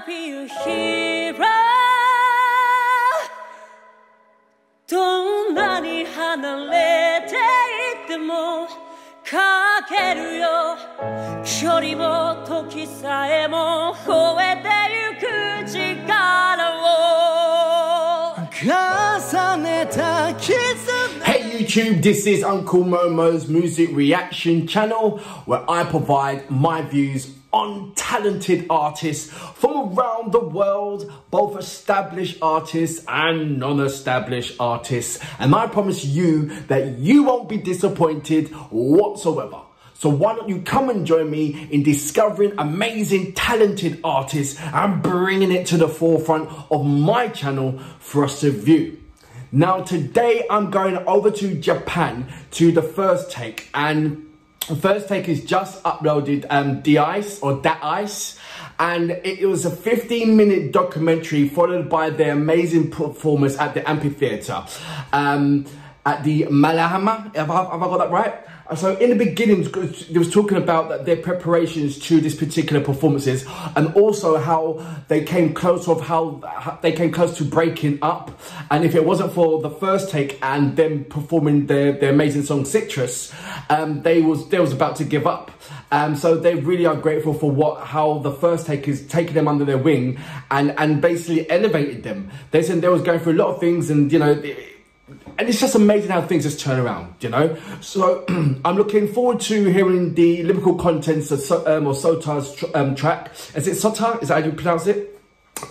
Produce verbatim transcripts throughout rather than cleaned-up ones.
I'll be your hero. どんなに離れていってもかけるよ。距離も時さえも越えてゆく力を重ねた絆。 YouTube, this is Uncle Momo's music reaction channel where I provide my views on talented artists from around the world, both established artists and non-established artists. And I promise you that you won't be disappointed whatsoever. So why don't you come and join me in discovering amazing, talented artists and bringing it to the forefront of my channel for us to view. Now today I'm going over to Japan to The First Take, and The First Take is just uploaded um, Da-iCE or Da-iCE, and it was a fifteen minute documentary followed by their amazing performance at the amphitheater um, at the Maihama. Have I, have I got that right? So in the beginning, they was talking about their preparations to this particular performances, and also how they came close of how they came close to breaking up. And if it wasn't for The First Take and them performing their, their amazing song Citrus, um, they was they was about to give up. Um, so they really are grateful for what how The First Take is taking them under their wing and and basically elevated them. They said they was going through a lot of things, and you know. It, And it's just amazing how things just turn around, you know? So I'm looking forward to hearing the lyrical contents of so, um, or Sota's tr um, track. Is it Sota? Is that how you pronounce it?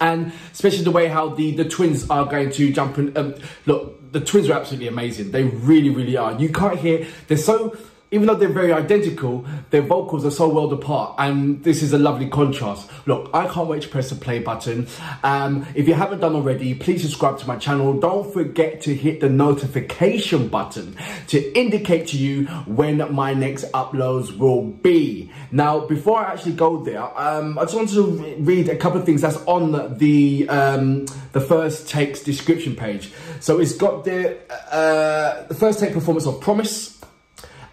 And especially the way how the, the twins are going to jump in. Um, look, the twins are absolutely amazing. They really, really are. You can't hear, they're so, even though they're very identical, their vocals are so well apart, and this is a lovely contrast. Look, I can't wait to press the play button. Um, if you haven't done already, please subscribe to my channel. Don't forget to hit the notification button to indicate to you when my next uploads will be. Now, before I actually go there, um, I just wanted to read a couple of things that's on the um, the First Take's description page. So it's got the, uh, the First Take performance of Promise,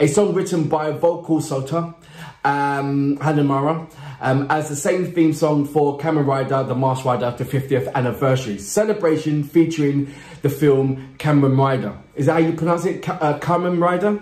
a song written by vocal Sota um, Hanamura um, as the same theme song for Kamen Rider, the Masked Rider, the fiftieth anniversary celebration featuring the film Kamen Rider. Is that how you pronounce it? Ka uh, Kamen Rider?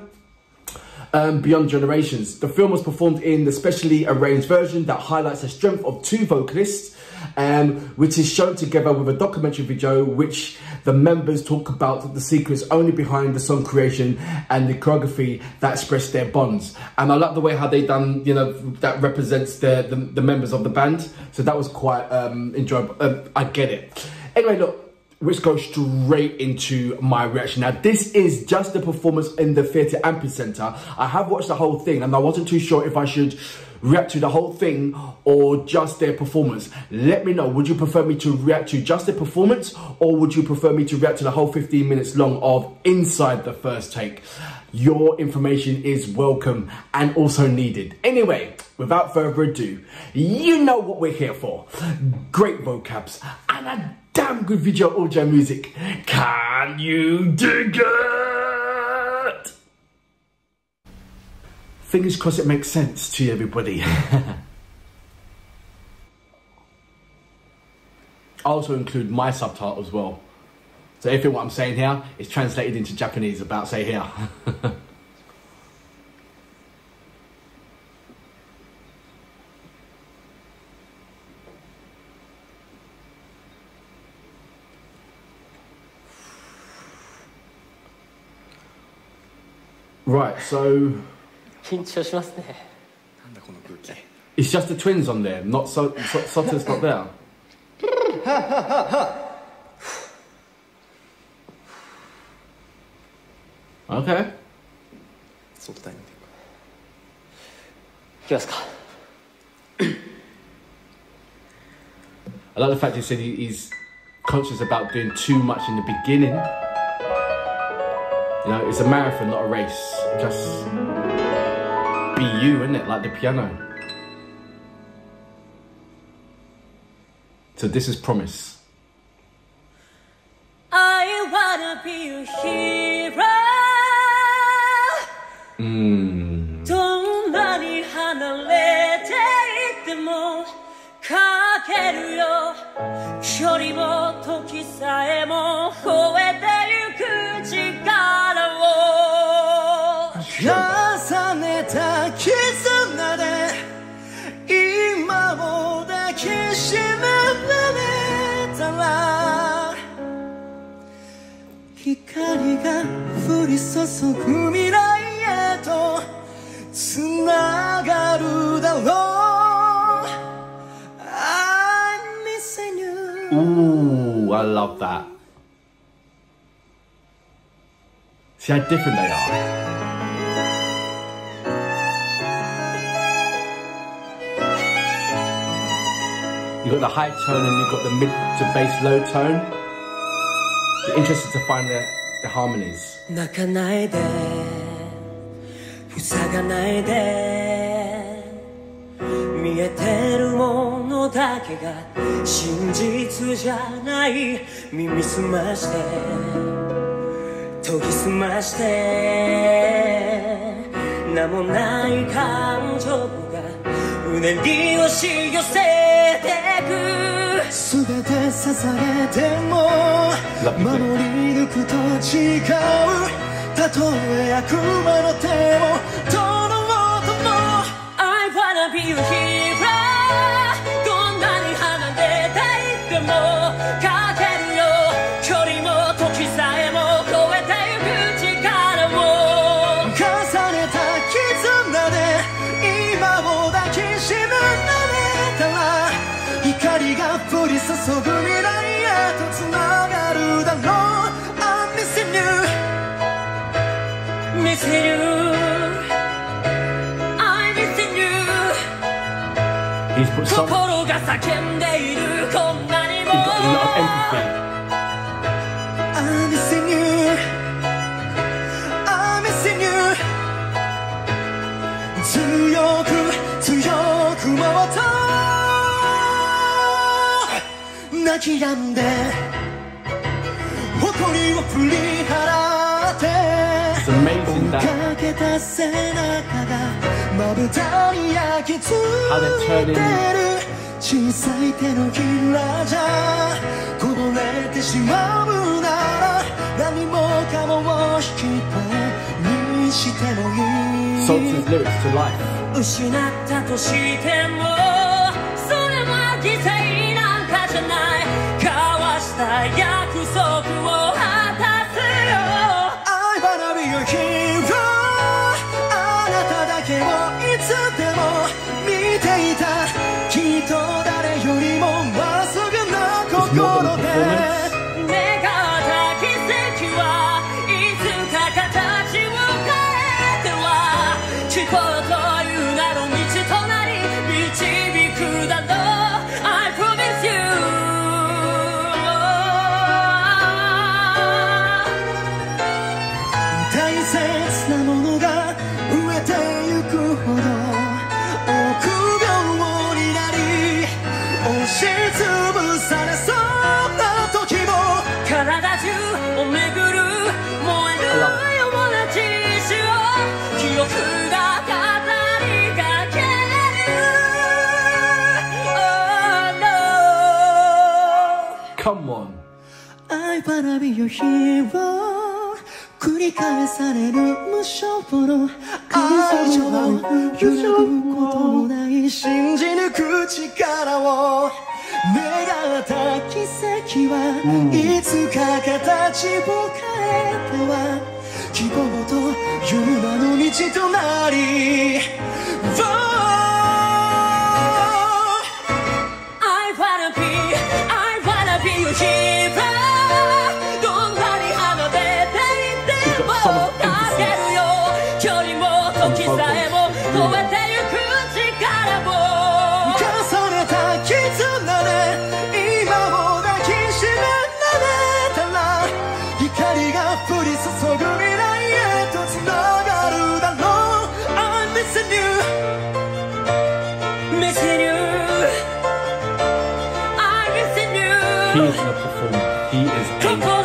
Um, Beyond Generations. The film was performed in the specially arranged version that highlights the strength of two vocalists, um, which is shown together with a documentary video which the members talk about the secrets only behind the song creation and the choreography that express their bonds. And I like the way how they done, you know, that represents the, the, the members of the band. So that was quite um, enjoyable. Uh, I get it. Anyway, look. Which goes straight into my reaction. Now, this is just the performance in the theatre amphitheatre. I have watched the whole thing, and I wasn't too sure if I should react to the whole thing or just their performance. Let me know, would you prefer me to react to just their performance, or would you prefer me to react to the whole fifteen minutes long of Inside The First Take? Your information is welcome and also needed. Anyway, without further ado, you know what we're here for. Great vocabs and a damn good video audio music. Can you dig it? Fingers crossed it makes sense to everybody. I also include my subtitle as well. So everything what I'm saying here is translated into Japanese about say here. Right, so it's just the twins on there, not so Sota's not there. Okay. I like the fact he said he, he's conscious about doing too much in the beginning. You know, it's a marathon, not a race. Just be you, isn't it? Like the piano. So this is Promise. I wanna be your hero. Mmm. Ooh, I love that. See how different they are. You've got the high tone and you've got the mid to bass low tone. It's interesting to find the, the harmonies. I wanna be a hero. I'm missing you, missing you, I'm missing you. He's put some, he's got a lot of empathy. I'm missing you, I'm missing you. 強く強く回った泣き止んで It's amazing that how they're turning Sota's lyrics to life. Come on. I wanna be your hero. 繰り返される無償の愛情を揺らぐこともない信じ抜く力を願った奇跡はいつか形を変えては希望と夢の道となり I wanna be I'm missing you, missing you. He is a performer. He is a performer.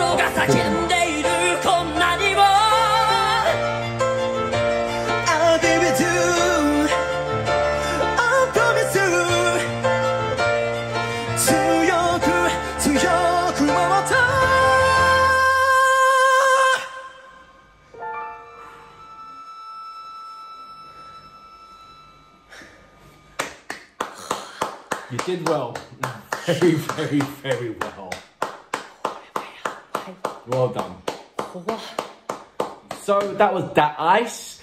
You did well. Very, very, very well. Well done. So that was Da-iCE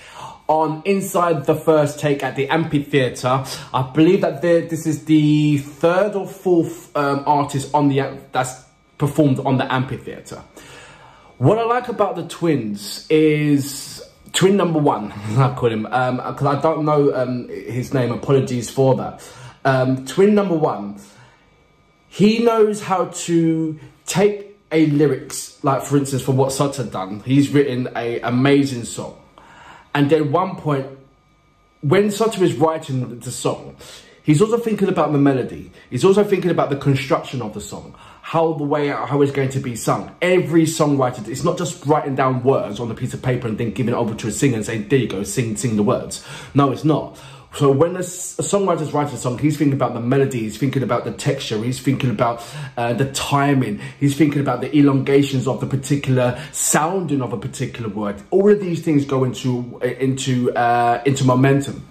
on Inside the First Take at the Amphitheater. I believe that this is the third or fourth um, artist on the that's performed on the Amphitheater. What I like about the twins is twin number one, I call him, um, because I don't know um, his name. Apologies for that. Um, twin number one, he knows how to take a lyrics, like for instance for what Sota done, he's written a amazing song, and then one point when Sota is writing the song, he's also thinking about the melody, he's also thinking about the construction of the song, how the way how it's going to be sung. Every songwriter, it's not just writing down words on a piece of paper and then giving it over to a singer and saying, there you go, sing sing the words. No, it's not. So when a, a songwriter's writing a song, he's thinking about the melody, he's thinking about the texture, he's thinking about uh, the timing, he's thinking about the elongations of the particular sounding of a particular word. All of these things go into, into, uh, into momentum.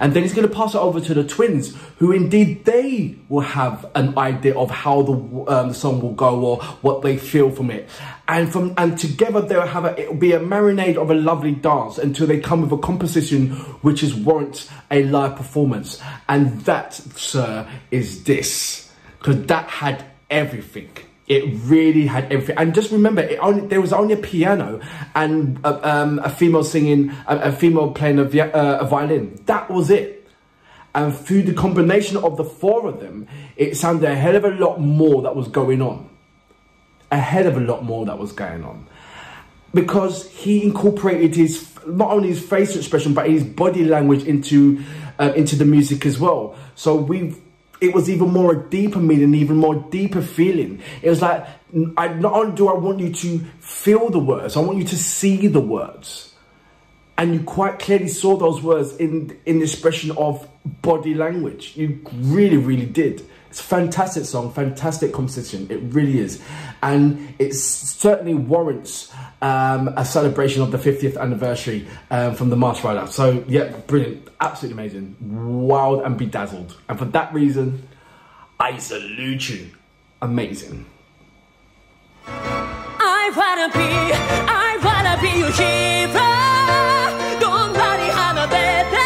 And then he's going to pass it over to the twins, who indeed they will have an idea of how the, um, the song will go or what they feel from it. And from and together they'll have a, it'll be a marinade of a lovely dance until they come with a composition which is warrants a live performance. And that, sir, is this, because that had everything. It really had everything. And just remember, it only, there was only a piano and a, um, a female singing, a, a female playing a, uh, a violin. That was it. And through the combination of the four of them, it sounded a hell of a lot more that was going on. A hell of a lot more that was going on. Because he incorporated his, not only his facial expression, but his body language into, uh, into the music as well. So we've, it was even more a deeper meaning, even more deeper feeling. It was like, I, not only do I want you to feel the words, I want you to see the words. And you quite clearly saw those words in, in the expression of body language. You really, really did. It's a fantastic song, fantastic composition. It really is. And it certainly warrants um, a celebration of the fiftieth anniversary um, from the Masked Rider. So, yeah, brilliant. Absolutely amazing. Wild and bedazzled. And for that reason, I salute you. Amazing. I wanna be, I wanna be your hero. Don't worry, I'm a better.